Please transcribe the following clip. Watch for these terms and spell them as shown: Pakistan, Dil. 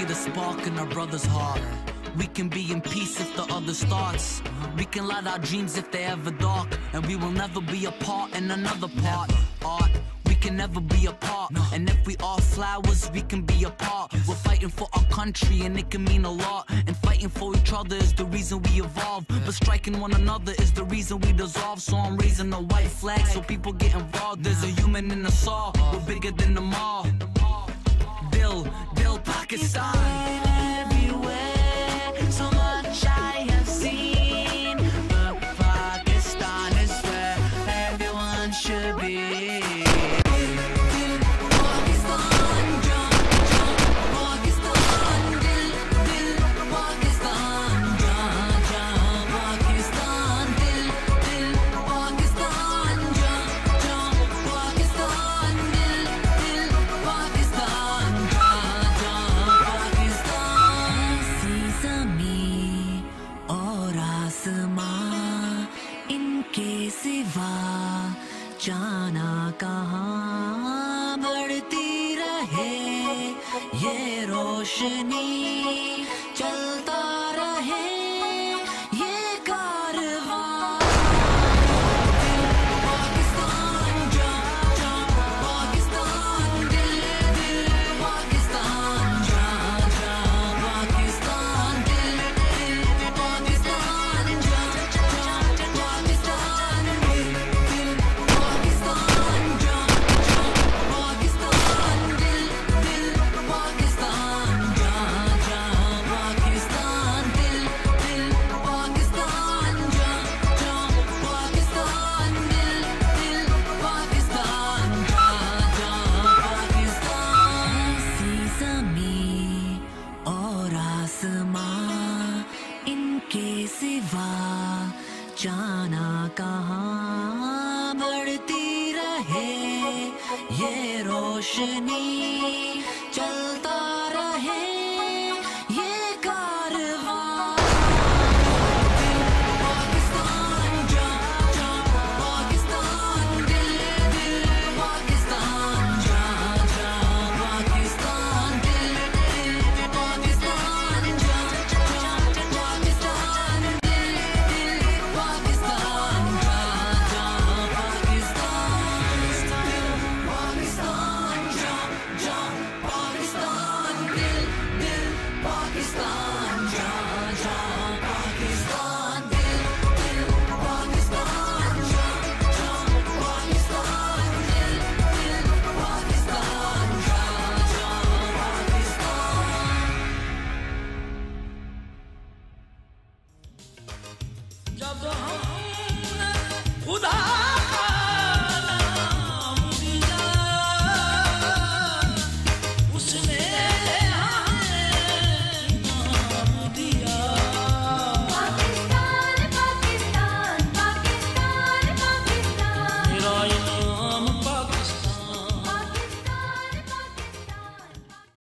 see the spark in our brother's heart. We can be in peace if the other starts. We can light our dreams if they're ever dark. And we will never be apart in another part. Art, we can never be apart. And if we are flowers, we can be apart. We're fighting for our country and it can mean a lot. And fighting for each other is the reason we evolve. But striking one another is the reason we dissolve. So I'm raising a white flag so people get involved. There's a human in us all. We're bigger than them all. Dil, Dil, Pakistan. इनके सिवा जाना कहाँ, बढ़ती रहे ये रोशनी, चलता रहे ये कारवां. इनके सिवा जाना कहाँ, बढ़ती रहे ये रोशनी.